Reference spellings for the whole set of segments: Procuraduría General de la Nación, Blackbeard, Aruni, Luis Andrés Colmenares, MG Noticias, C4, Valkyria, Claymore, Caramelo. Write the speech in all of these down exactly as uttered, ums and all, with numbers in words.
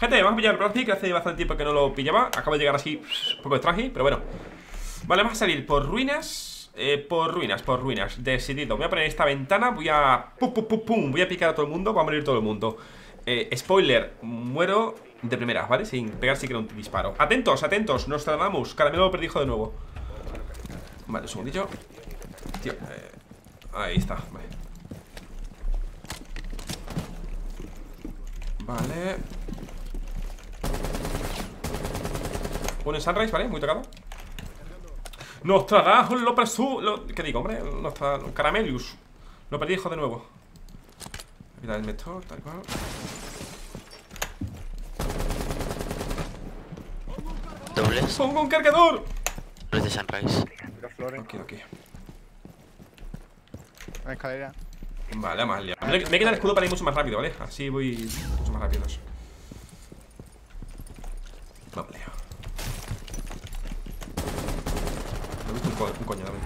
Gente, vamos a pillar el Plastic, que hace bastante tiempo que no lo pillaba. Acabo de llegar así, un poco de traje, pero bueno. Vale, vamos a salir por ruinas. eh, Por ruinas, por ruinas, decidido. Voy a poner esta ventana, voy a... Pum, pum, pum, pum, voy a picar a todo el mundo, va a morir todo el mundo. eh, Spoiler, muero de primera, ¿vale? Sin pegar siquiera un disparo. Atentos, atentos, nos tratamos. Caramelo lo perdijo de nuevo. Vale, un segundillo. Tío, eh, ahí está, vale. Vale. Un Sunrise, ¿vale? Muy tocado. Nostradamus lo presu... Lo... ¿Qué digo, hombre? Nostradamus... Caramelius. Lo perdí, hijo, de nuevo. Mira el metor, tal cual. ¿Dobles? ¡Pongo un cargador! Los de Sunrise. Ok, ok. Una escalera. Vale, más liado. Me queda el escudo para ir mucho más rápido, ¿vale? Así voy mucho más rápido. No me leo. He visto un, co un coño, también.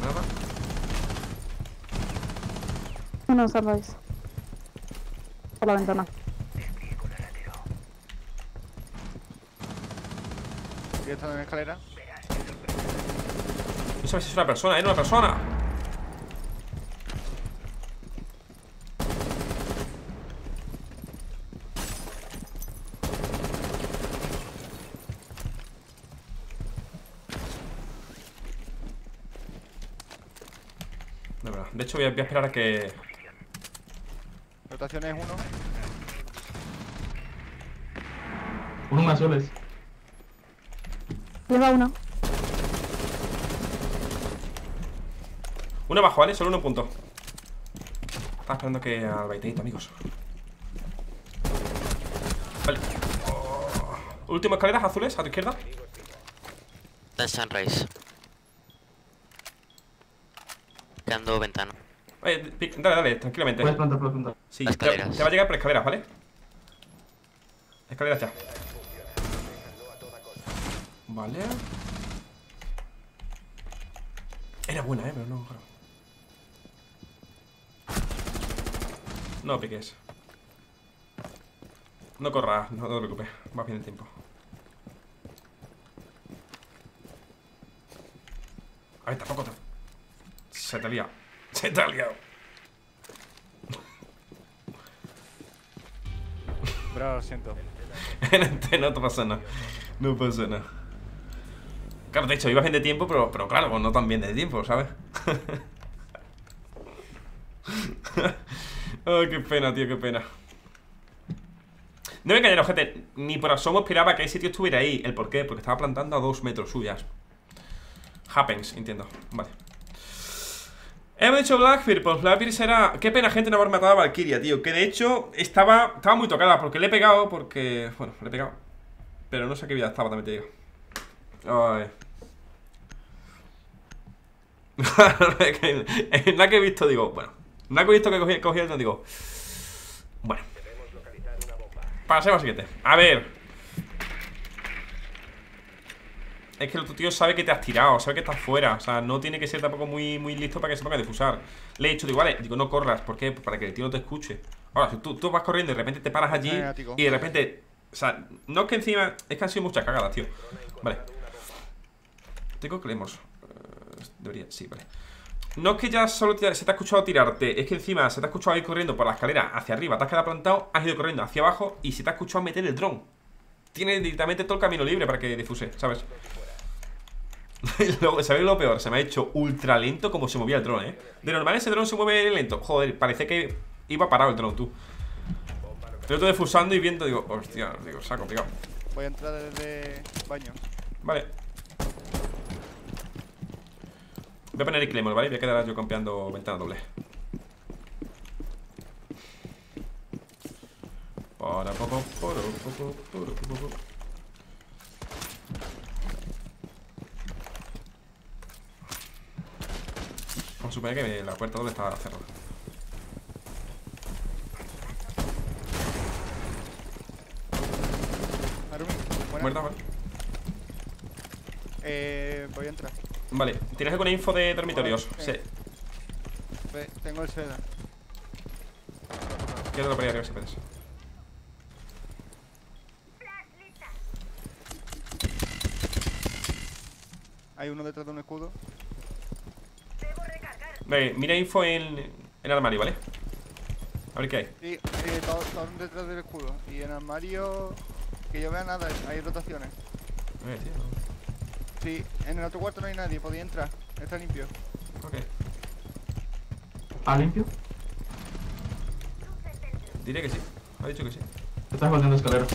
Nada. Uno Sunrise. Por la ventana. ¿Y esto en la escalera? No sabes si es una persona, ¿eh? ¡Una persona! De hecho voy a, voy a esperar a que... Rotación es uno. Uno más soles. Lleva uno. Uno abajo, ¿vale? Solo uno punto. Estaba esperando que al baiteito, amigos. Vale. Oh. Últimas escaleras azules, a tu izquierda. The Sunrise. Dando ventana. Oye, dale, dale, tranquilamente. Puedes plantar, puedes plantar. Sí, te, te va a llegar por escaleras, ¿vale? Escaleras ya. Vale. Era buena, eh, pero no. No piques. No corras, no, no te preocupes. Va bien el tiempo. A ver, tampoco te... Se te ha liado. Se te ha liado. Bro, lo siento. No te pasa nada. No pasa nada. Claro, de hecho, iba bien de tiempo, pero, pero claro, no tan bien de tiempo, ¿sabes? Ay, qué pena, tío, qué pena. No me engañaros, gente. Ni por asomo esperaba que ese tío estuviera ahí. ¿El por qué? Porque estaba plantando a dos metros suyas. Happens, entiendo. Vale. Hemos dicho Blackbeard, pues Blackbeard será... Qué pena, gente, no haber matado a Valkyria, tío. Que de hecho, estaba, estaba muy tocada. Porque le he pegado, porque... Bueno, le he pegado. Pero no sé qué vida estaba, también te digo. Ay. En la que he visto, digo... Bueno, en la que he visto que cogí, cogí el no digo... Bueno. Pasemos al siguiente. A ver. Es que el otro tío sabe que te has tirado, sabe que estás fuera. O sea, no tiene que ser tampoco muy, muy listo para que se ponga a difusar. Le he dicho, digo, vale, digo, no corras. ¿Por qué? Para que el tío no te escuche. Ahora, si tú, tú vas corriendo y de repente te paras allí y de repente... O sea, no es que encima... Es que han sido muchas cagadas, tío. Vale. Tengo Claymore. Uh, debería... Sí, vale. No es que ya solo te, se te ha escuchado tirarte. Es que encima se te ha escuchado ir corriendo por la escalera hacia arriba. Te has quedado plantado, has ido corriendo hacia abajo y se te ha escuchado meter el dron. Tiene directamente todo el camino libre para que difuse, ¿sabes? ¿Sabéis lo peor? Se me ha hecho ultra lento como se movía el dron, ¿eh? De normal ese dron se mueve lento. Joder, parece que iba parado el dron, tú. Te lo estoy defusando y viendo, digo, hostia, digo, se ha complicado. Voy a entrar desde baño. Vale. Voy a poner el Claymore, ¿vale? Voy a quedar yo campeando ventana doble. Para, para, para, para, para, para, para. Vamos a suponer que la puerta doble está cerrada. Arumi, muerta, vale. Eh, voy a entrar. Vale, tienes que con info de dormitorios. Sí. Tengo el seda. Quiero lo poner arriba si puedes. Hay uno detrás de un escudo. Debo recargar. Vale, mira info en, en el armario, ¿vale? A ver qué hay. Sí, eh, todos, todos detrás del escudo. Y en armario, que yo vea nada, hay rotaciones. No hay, tío, no. Sí, en el otro cuarto no hay nadie, podía entrar. Está limpio. Ok. ¿Está limpio? Diría que sí, ha dicho que sí. Te estás volviendo escalera.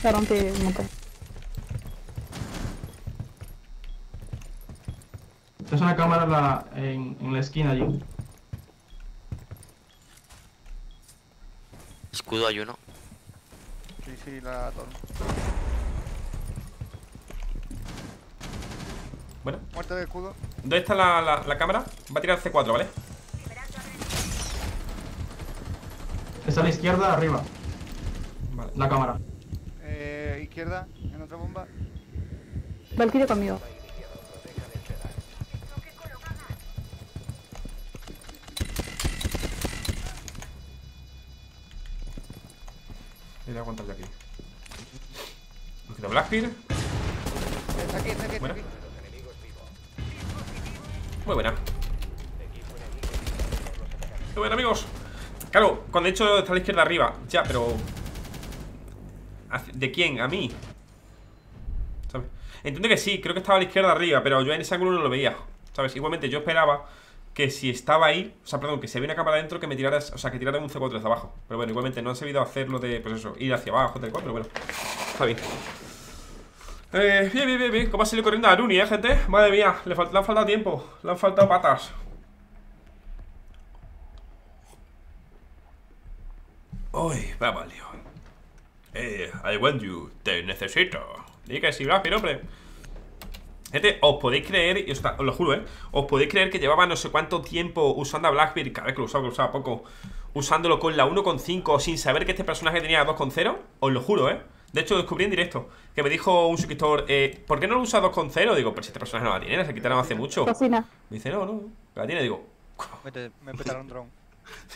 Se rompe el motor. Es una cámara la, en, en la esquina allí. Escudo hay uno. Sí, sí, la torre. Bueno. Muerte de escudo. ¿Dónde está la, la, la cámara? Va a tirar C cuatro, ¿vale? Está a la izquierda, arriba. Vale. La cámara. Eh, izquierda, en otra bomba. Valkyria conmigo. Voy a aguantar de aquí. ¿Nos queda Blackbeard? Está aquí, está aquí, está aquí. Muy buena. Muy buena, amigos. Claro, cuando he hecho está a la izquierda arriba. Ya, pero... ¿de quién? ¿A mí? ¿Sabes? Entiendo que sí, creo que estaba a la izquierda arriba, pero yo en ese ángulo no lo veía, ¿sabes? Igualmente yo esperaba que si estaba ahí, o sea, perdón, que se ve una cámara adentro, que me tirara, o sea, que tirara un C cuatro desde abajo. Pero bueno, igualmente no han sabido hacerlo de, pues eso, ir hacia abajo, tal cual, pero bueno, está bien. Eh, bien, bien, bien, bien, ¿cómo ha salido corriendo a Aruni, eh, gente? Madre mía, le, fal le han faltado tiempo, le han faltado patas. Uy, va mal, tío. Eh, I want you, te necesito. Dí que sí, Blackbeard, hombre. Gente, os podéis creer, y os, os lo juro, eh os podéis creer que llevaba no sé cuánto tiempo usando a Blackbeard, cada vez que lo usaba, que lo usaba poco, usándolo con la uno punto cinco sin saber que este personaje tenía dos punto cero. Os lo juro, eh de hecho, descubrí en directo que me dijo un suscriptor, eh, ¿por qué no lo usa dos punto cero? Digo, pero si este personaje no la tiene, se quitaron hace mucho. Cocina. Me dice, no, no, la tiene, digo. Me petaron drone.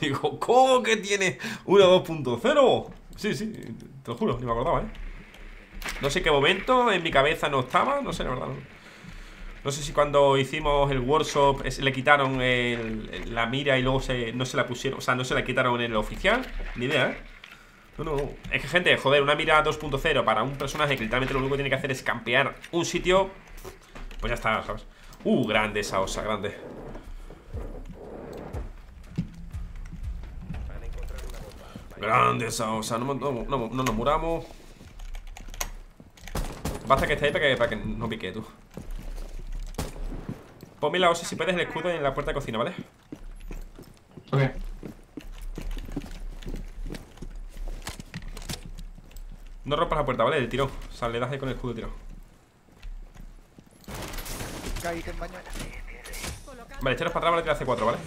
Digo, ¿cómo que tiene una dos punto cero? Sí, sí, te lo juro, ni me acordaba, ¿eh? No sé qué momento, en mi cabeza no estaba, no sé, la verdad. No, no sé si cuando hicimos el workshop es, le quitaron el, el, la mira y luego se, no se la pusieron, o sea, no se la quitaron en el oficial, ni idea, ¿eh? No, no, no. Es que, gente, joder, una mira dos punto cero para un personaje que literalmente lo único que tiene que hacer es campear un sitio, pues ya está, ¿sabes? Uh, grande esa osa, grande. Grande esa, o sea, no, no, no, no nos muramos. Basta que esté ahí para que, para que no pique, tú. Ponme la osa si puedes el escudo en la puerta de cocina, ¿vale? Ok. No rompas la puerta, ¿vale? El tiro. O sea, le das ahí con el escudo, tiro. Vale, echaros para atrás, vale, tira C cuatro, ¿vale?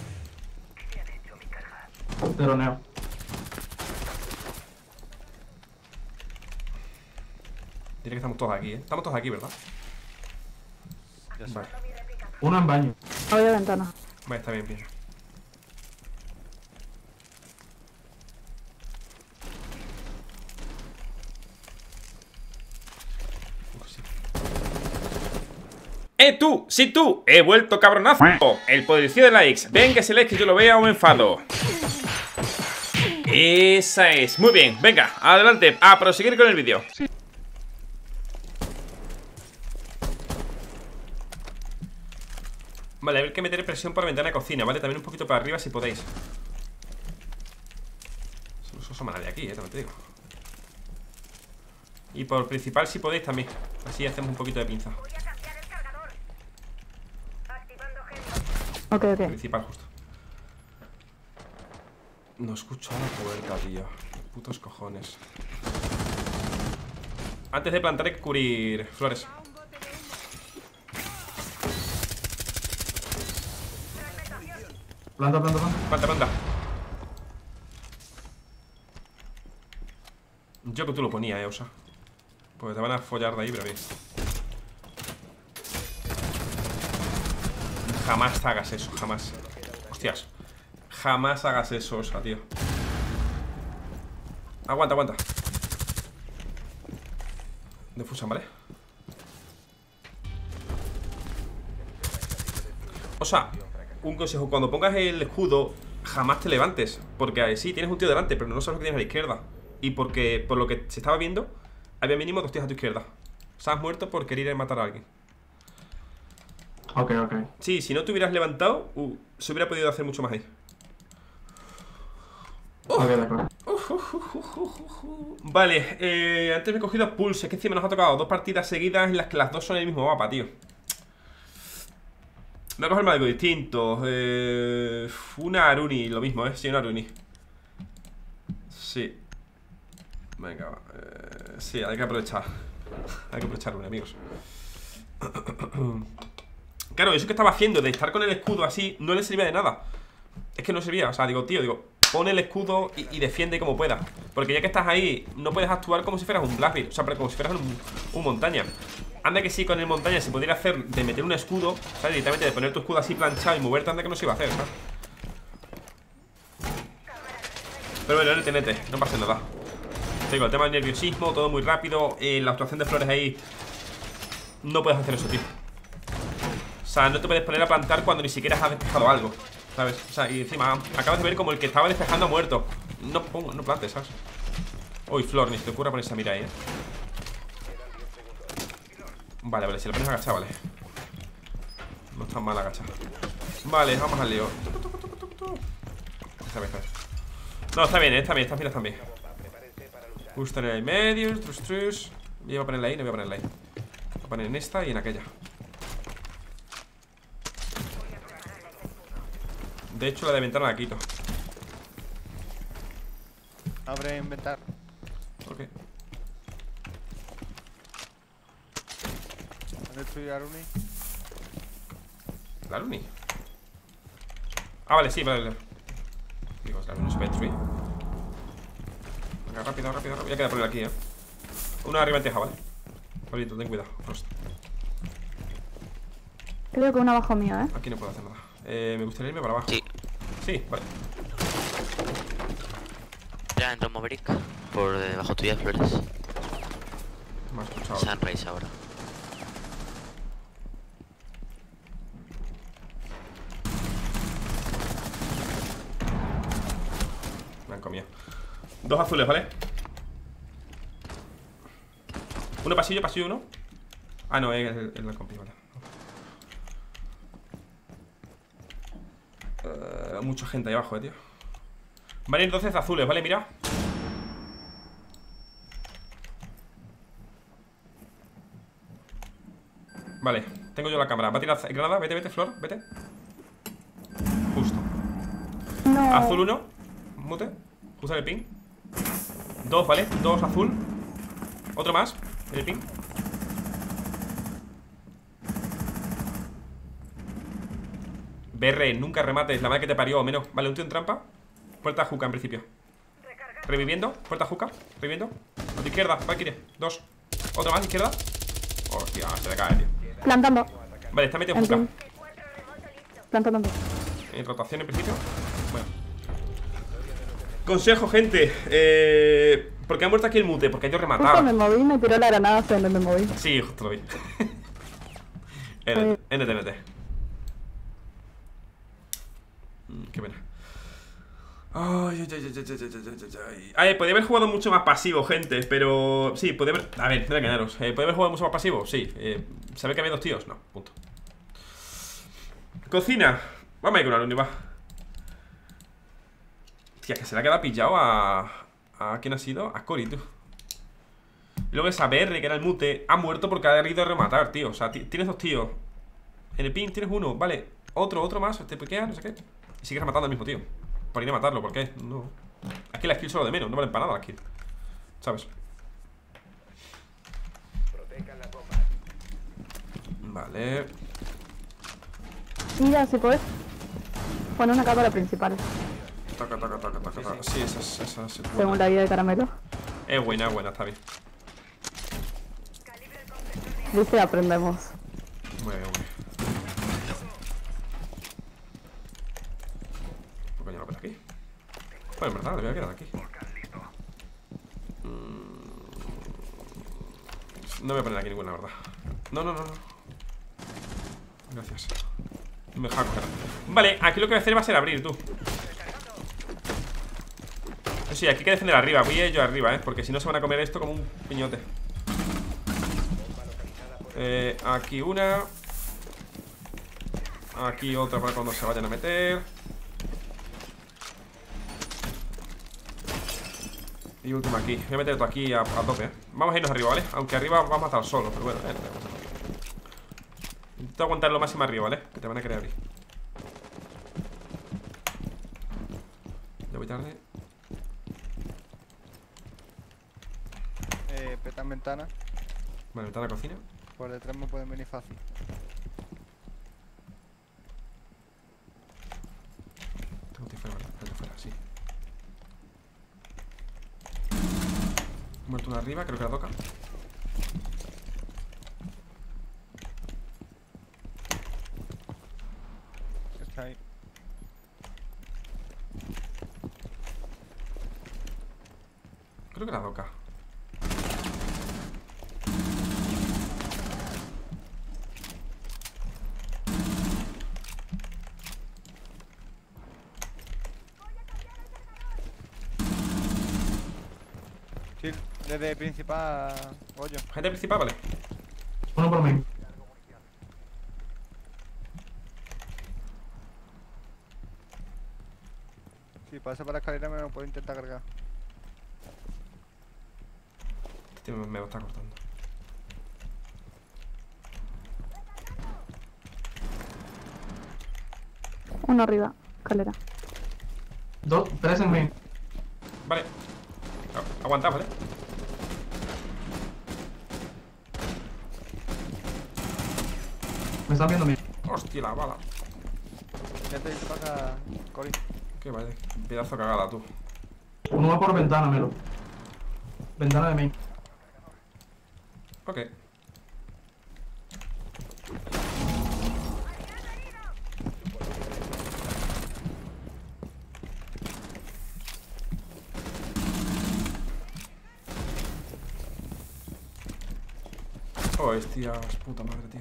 Droneo. Diré que estamos todos aquí, ¿eh? Estamos todos aquí, ¿verdad? Ya vale. Uno en baño. Abre la ventana. Vale, está bien, bien. Uf, sí. ¡Eh, tú! ¡Sí, tú! ¡He vuelto, cabronazo! El poderío de likes. Ven que se like que yo lo vea o me enfado. Esa es. Muy bien, venga, adelante. A proseguir con el vídeo. Sí. Vale, hay que meter presión por la ventana de cocina, ¿vale? También un poquito para arriba si podéis. No se asoma nadie aquí, eh, también te digo. Y por principal si podéis también. Así hacemos un poquito de pinza. Voy a cambiar el cargador. Activando gel. Ok, ok. Principal justo. No escucho a la puerta, tío. Putos cojones. Antes de plantar hay que cubrir flores. Planta, planta, planta. Planta, planta. Yo que tú lo ponías, eh, Osa. Porque te van a follar de ahí, pero bien. Jamás hagas eso, jamás. Hostias. Jamás hagas eso, Osa, tío. Aguanta, aguanta. Defusan, ¿vale? O sea, un consejo, cuando pongas el escudo, jamás te levantes, porque sí, tienes un tío delante, pero no sabes lo que tienes a la izquierda. Y porque, por lo que se estaba viendo, había mínimo dos tíos a tu izquierda. O sea, has muerto por querer ir a matar a alguien. Ok, ok. Sí, si no te hubieras levantado, uh, se hubiera podido hacer mucho más ahí. Uh, okay, uh, uh, uh, uh, uh, uh. Vale, eh, antes me he cogido Pulse. Es que encima nos ha tocado dos partidas seguidas en las que las dos son en el mismo mapa, tío. Voy a cogerme algo distinto. eh, Una Aruni, lo mismo, ¿eh? Sí, una Aruni. Sí. Venga, va. Eh, sí, hay que aprovechar. Hay que aprovechar Aruni, amigos. Claro, eso que estaba haciendo de estar con el escudo así no le servía de nada. Es que no servía, o sea, digo, tío, digo, pon el escudo y, y defiende como puedas. Porque ya que estás ahí, no puedes actuar como si fueras un Blackbeard. O sea, pero como si fueras un, un montaña. Anda que sí, con el montaña se podría hacer de meter un escudo, ¿sabes? Directamente de poner tu escudo así planchado y moverte, anda que no se iba a hacer, ¿sabes? Pero bueno, no tenete, no pasa nada. Te digo, el tema del nerviosismo, todo muy rápido. eh, La actuación de flores ahí. No puedes hacer eso, tío. O sea, no te puedes poner a plantar cuando ni siquiera has despejado algo, ¿sabes? O sea, y encima acabas de ver como el que estaba despejando ha muerto. No pongo, no plantes, ¿sabes? Uy, flor, ni se te ocurra ponerse a mirar ahí, ¿eh? Vale, vale, si la pones agachada, vale. No está mal agachada. Vale, vamos al lío. Esta vez, esta vez. No, está bien, ¿eh? Está bien, estas miras también. Justo en el medio, trus, trus. Yo voy a ponerla ahí, no voy a ponerla ahí. Voy a poner en esta y en aquella. De hecho, la de ventana la quito. Abre en ventana. Ok. ¿La Aruni? ¿La Aruni? Ah, vale, sí, vale. Digo, la Aruni se va a destruir. Venga, rápido, rápido, rápido. Ya queda poner aquí, eh. Una arriba en teja, vale. Pablito, ten cuidado. Prost. Creo que una abajo mío, eh. Aquí no puedo hacer nada. Eh, me gustaría irme para abajo. Sí. Sí, vale. Ya entró Maverick por debajo tuya, Flores. Me has escuchado. Sunrise ahora. Dos azules, ¿vale? Uno pasillo, pasillo uno. Ah, no, es el, el, el compi, vale. uh, Mucha gente ahí abajo, eh, tío. Vale, entonces azules, ¿vale? Mira. Vale, tengo yo la cámara. Va a tirar granada, vete, vete, Flor, vete. Justo no. Azul uno. Mute, justo en el ping. Dos, ¿vale? Dos azul. Otro más, en el ping. B R, nunca remates, la madre que te parió o menos. Vale, un tío en trampa. Puerta juca en principio. Reviviendo, puerta juca, reviviendo. A tu izquierda, Valkyria, dos. Otro más, izquierda. Hostia, se le cae, tío. Plantando. Vale, está metido en juca. Plantando. En rotación en principio. Bueno. Consejo, gente, eh, ¿por qué ha muerto aquí el mute? Porque yo remataba. Justo me moví, me tiró la granada hasta donde me moví. Sí, justo lo vi. N T N T. Qué pena. Ay, ay, ay, ay, ay, ay. Ay, podría haber jugado mucho más pasivo, gente, pero... Sí, podría haber... A ver, no hay que ganaros. Eh, ¿Podría haber jugado mucho más pasivo? Sí. Eh, ¿Sabéis que había dos tíos? No, punto. Cocina. Vamos a ir con Aruni, va. Tía, que se le ha quedado pillado a... ¿A quién ha sido? A Cori, tú. Y luego esa B R, que era el mute, ha muerto porque ha ido a rematar, tío. O sea, tienes dos tíos. En el pin tienes uno, vale. Otro, otro más, te piquea, no sé qué. Y sigues matando al mismo tío. Por ir a matarlo, ¿por qué? No. Aquí la skill solo de menos, no valen para nada la skill, ¿sabes? Vale. Mira, se puede poner una cámara principal. Taca, taca, taca, taca, taca. Sí, esa, esa, esa, esa es según la guía de Caramelo. Es buena, es buena, está bien. Dice aprendemos. Muy bien, muy bien. ¿Por qué no lo pones aquí? Bueno, en verdad, le voy a quedar aquí. No me voy a poner aquí ninguna, la verdad. No, no, no, no. Gracias. me jacta. Vale, aquí lo que voy a hacer va a ser abrir, tú. Sí, aquí hay que defender arriba. Voy a ir yo arriba, eh, porque si no se van a comer esto como un piñote. Eh, aquí una. Aquí otra para cuando se vayan a meter. Y última aquí. Voy a meter esto aquí a, a tope, eh. Vamos a irnos arriba, ¿vale? Aunque arriba vamos a estar solos, pero bueno, eh, intento aguantar lo máximo arriba, ¿vale? Que te van a querer abrir. Ya voy tarde. Eh, petan ventana. Vale, ventana cocina. Por detrás me pueden venir fácil. Tengo que fuera, tengo que fuera, sí. Muerto una arriba, creo que la toca. Está ahí. Creo que la toca. Desde principal... Hoyo. Gente principal, vale. Uno por mí. Si pasa para la escalera me lo puedo intentar cargar. Este tío me lo está cortando. Uno arriba, escalera. Dos, tres en mí. Vale. Aguantad, vale. Me están viendo bien. Hostia, la bala. Ya te dispaga, Cory. Qué vale, pedazo de cagada, tú. Uno va por ventana, Melo. Ventana de main. Ok. Oh, hostias, puta madre, tío.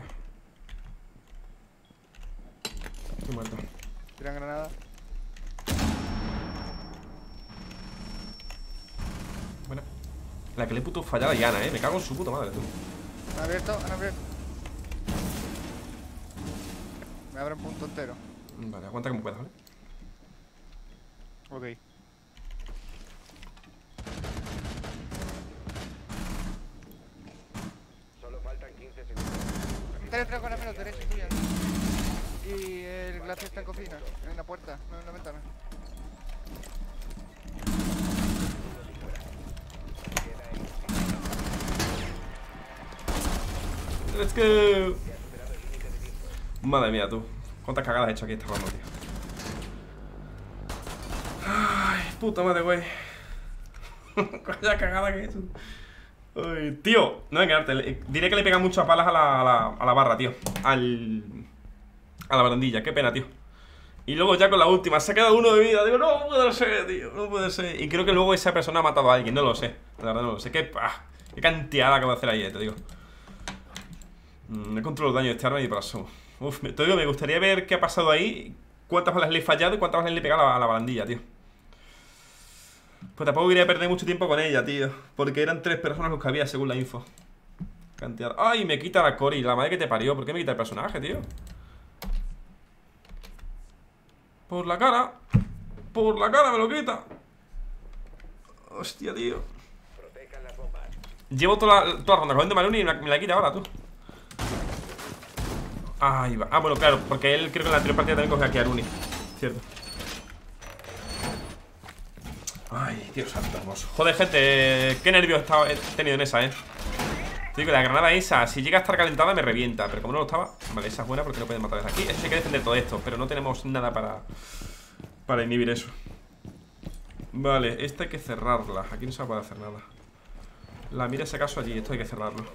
Muerto. Tiran granada. Bueno. La que le he puto fallada a Yana, eh. Me cago en su puta madre, tú. Han abierto, han abierto. Me abren punto entero. Vale, aguanta como puedas, ¿vale? Ok. Solo faltan quince segundos. tres tres con la mano derecha tuya. Y el glaciar está en cocina, en la puerta, no en la ventana. Let's go. Madre mía, tú. ¿Cuántas cagadas he hecho aquí esta ronda, tío? Ay, puta madre, güey. Cuánta cagada que he hecho. Ay, tío, no hay que darte. Diré que le pega mucho a palas a la, a la, a la barra, tío. Al... A la barandilla, qué pena, tío. Y luego ya con la última, se ha quedado uno de vida. Digo, no puede ser, tío, no puede ser. Y creo que luego esa persona ha matado a alguien, no lo sé. La verdad no lo sé, qué, ah, qué cantidad acabo de hacer ahí, eh, te digo. No controlo el daño de este arma y por eso. Uf, te digo, me gustaría ver qué ha pasado ahí. Cuántas balas le he fallado y cuántas balas le he pegado a la barandilla, tío. Pues tampoco quería perder mucho tiempo con ella, tío, porque eran tres personas los que había, según la info. Cantidad. Ay, me quita la Cory, la madre que te parió. ¿Por qué me quita el personaje, tío? Por la cara. Por la cara me lo quita. Hostia, tío. Llevo toda la, toda la ronda con de Aruni y me la, me la quita ahora, tú. Ahí va. Ah, bueno, claro, porque él creo que en la anterior partida también coge aquí a Aruni. Cierto. Ay, tío santo hermoso. Joder, gente, qué nervios he tenido en esa, eh. Te digo, la granada esa, si llega a estar calentada me revienta. Pero como no lo estaba... Vale, esa es buena porque no pueden matar desde aquí. Este hay que defender todo esto, pero no tenemos nada para... Para inhibir eso. Vale, esta hay que cerrarla. Aquí no se va a poder hacer nada. La mira si acaso allí, esto hay que cerrarlo.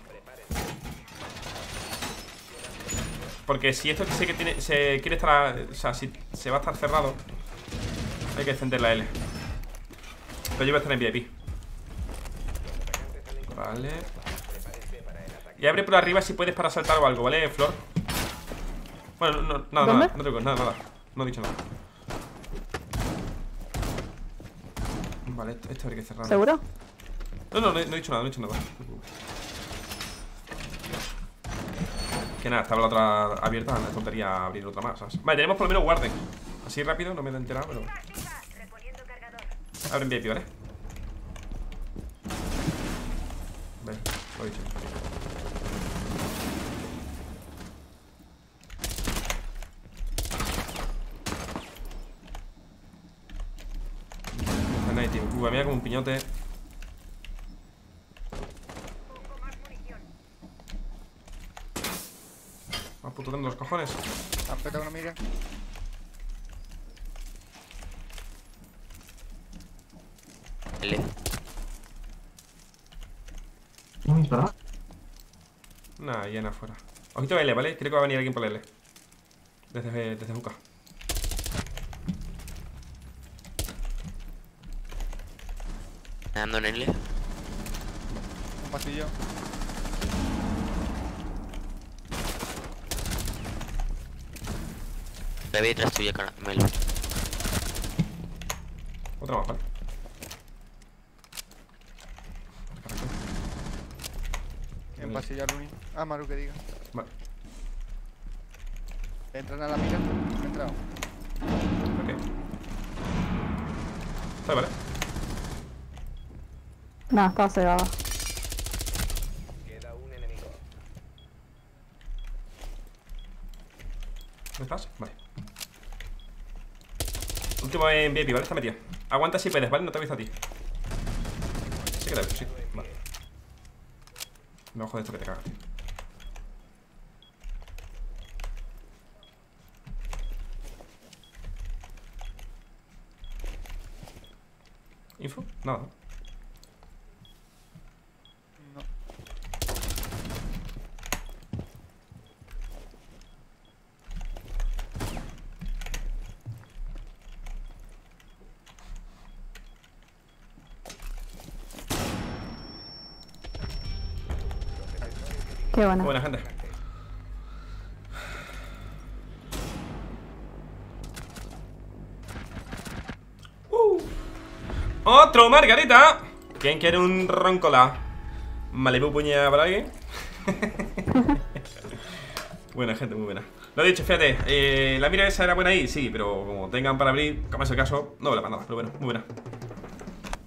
Porque si esto sé que tiene... Se quiere estar... O sea, si se va a estar cerrado, hay que defender la L. Pero yo voy a estar en V I P. Vale... Y abre por arriba si puedes para saltar o algo, ¿vale, Flor? Bueno, no, no, nada, nada, no tengo nada, nada. No he dicho nada. Vale, esto, esto habría que cerrar. ¿Seguro? No, no, no he, no he dicho nada, no he dicho nada. Que nada, estaba la otra abierta, la tontería abrir otra más, ¿sabes? Vale, tenemos por lo menos guarden. Así rápido, no me he enterado, pero... Abren V I P, ¿vale? Vale, lo he dicho. Vale, tío. Uy, mira como un piñote. Putando los cojones. Tapeta una mira. L. ¿No está? Nah, llena afuera. Ojito a L, ¿vale? Creo que va a venir alguien por L. Desde, desde Juca. Ando en L. Un pasillo. La veo detrás tuya, Caramelo. Otra más, ¿vale? En pasillo, Aruni. Ah, Maru, que diga. Vale. Entran a la mira. He entrado. Ok. ¿Está vale? No, estaba cegada. Queda un enemigo. ¿Dónde estás? Vale. Último en V I P, ¿vale? Está metido. Aguanta si puedes, ¿vale? No te aviso a ti. Sí que te aviso, sí. Vale. No, joder, esto que te cagas, tío. ¿Info? Nada, ¿no? No. Qué buena. Buena gente. Uh. ¡Otro margarita! ¿Quién quiere un roncola? Malibu puña para alguien. Buena gente, muy buena. Lo he dicho, fíjate, eh, la mira esa era buena ahí, sí, pero como tengan para abrir, como es el caso, no me la mandaba, pero bueno, muy buena.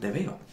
Te veo.